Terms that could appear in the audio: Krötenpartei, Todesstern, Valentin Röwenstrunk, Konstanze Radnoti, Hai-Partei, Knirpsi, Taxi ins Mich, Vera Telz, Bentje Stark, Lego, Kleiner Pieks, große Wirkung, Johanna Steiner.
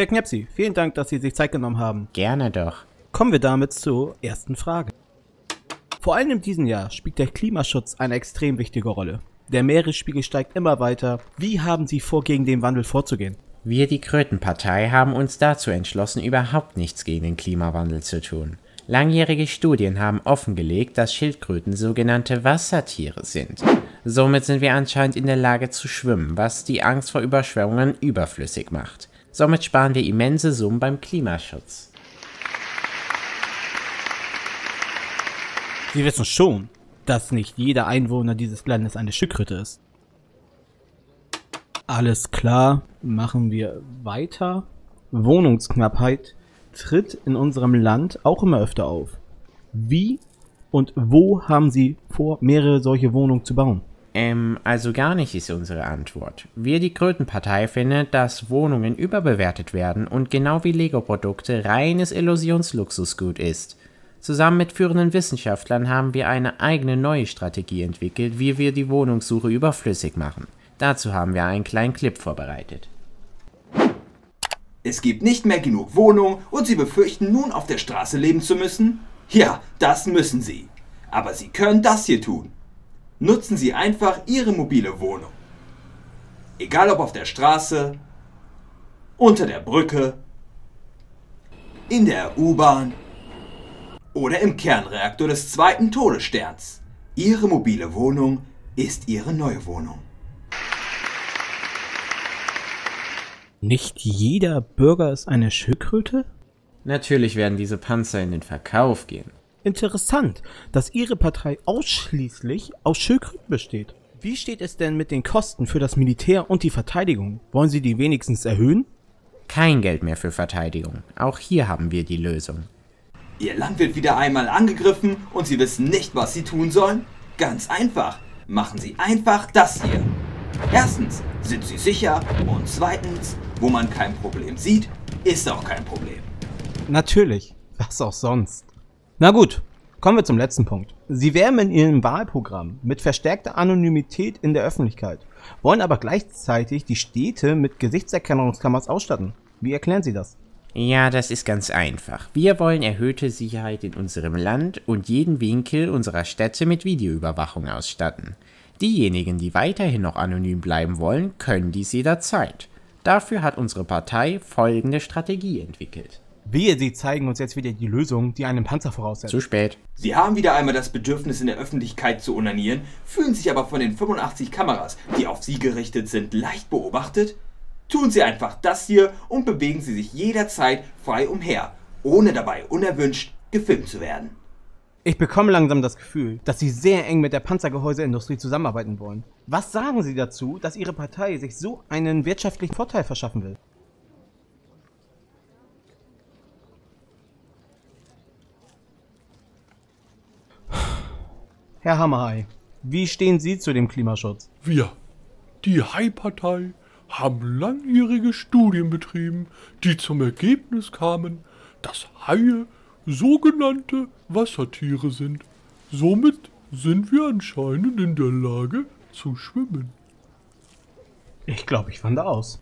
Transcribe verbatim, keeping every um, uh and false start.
Herr Knirpsi, vielen Dank, dass Sie sich Zeit genommen haben. Gerne doch. Kommen wir damit zur ersten Frage. Vor allem in diesem Jahr spielt der Klimaschutz eine extrem wichtige Rolle. Der Meeresspiegel steigt immer weiter. Wie haben Sie vor, gegen den Wandel vorzugehen? Wir, die Krötenpartei, haben uns dazu entschlossen, überhaupt nichts gegen den Klimawandel zu tun. Langjährige Studien haben offengelegt, dass Schildkröten sogenannte Wassertiere sind. Somit sind wir anscheinend in der Lage zu schwimmen, was die Angst vor Überschwemmungen überflüssig macht. Somit sparen wir immense Summen beim Klimaschutz. Sie wissen schon, dass nicht jeder Einwohner dieses Landes eine Schildkröte ist. Alles klar, machen wir weiter. Wohnungsknappheit tritt in unserem Land auch immer öfter auf. Wie und wo haben Sie vor, mehrere solche Wohnungen zu bauen? Ähm, also gar nicht ist unsere Antwort. Wir, die Krötenpartei, finden, dass Wohnungen überbewertet werden und genau wie Lego-Produkte reines Illusionsluxusgut ist. Zusammen mit führenden Wissenschaftlern haben wir eine eigene neue Strategie entwickelt, wie wir die Wohnungssuche überflüssig machen. Dazu haben wir einen kleinen Clip vorbereitet. Es gibt nicht mehr genug Wohnungen und Sie befürchten nun, auf der Straße leben zu müssen? Ja, das müssen Sie. Aber Sie können das hier tun. Nutzen Sie einfach Ihre mobile Wohnung. Egal ob auf der Straße, unter der Brücke, in der U-Bahn oder im Kernreaktor des zweiten Todessterns. Ihre mobile Wohnung ist Ihre neue Wohnung. Nicht jeder Bürger ist eine Schildkröte? Natürlich werden diese Panzer in den Verkauf gehen. Interessant, dass Ihre Partei ausschließlich aus Schildkröten besteht. Wie steht es denn mit den Kosten für das Militär und die Verteidigung? Wollen Sie die wenigstens erhöhen? Kein Geld mehr für Verteidigung. Auch hier haben wir die Lösung. Ihr Land wird wieder einmal angegriffen und Sie wissen nicht, was Sie tun sollen? Ganz einfach. Machen Sie einfach das hier. Erstens sind Sie sicher und zweitens, wo man kein Problem sieht, ist auch kein Problem. Natürlich, was auch sonst. Na gut, kommen wir zum letzten Punkt. Sie werben in Ihrem Wahlprogramm mit verstärkter Anonymität in der Öffentlichkeit, wollen aber gleichzeitig die Städte mit Gesichtserkennungskameras ausstatten. Wie erklären Sie das? Ja, das ist ganz einfach. Wir wollen erhöhte Sicherheit in unserem Land und jeden Winkel unserer Städte mit Videoüberwachung ausstatten. Diejenigen, die weiterhin noch anonym bleiben wollen, können dies jederzeit. Dafür hat unsere Partei folgende Strategie entwickelt. Wir, Sie zeigen uns jetzt wieder die Lösung, die einen Panzer voraussetzt. Zu spät. Sie haben wieder einmal das Bedürfnis, in der Öffentlichkeit zu onanieren, fühlen sich aber von den fünfundachtzig Kameras, die auf Sie gerichtet sind, leicht beobachtet? Tun Sie einfach das hier und bewegen Sie sich jederzeit frei umher, ohne dabei unerwünscht gefilmt zu werden. Ich bekomme langsam das Gefühl, dass Sie sehr eng mit der Panzergehäuseindustrie zusammenarbeiten wollen. Was sagen Sie dazu, dass Ihre Partei sich so einen wirtschaftlichen Vorteil verschaffen will? Herr Hammerhai, wie stehen Sie zu dem Klimaschutz? Wir, die Hai-Partei, haben langjährige Studien betrieben, die zum Ergebnis kamen, dass Haie sogenannte Wassertiere sind. Somit sind wir anscheinend in der Lage zu schwimmen. Ich glaube, ich wandere aus.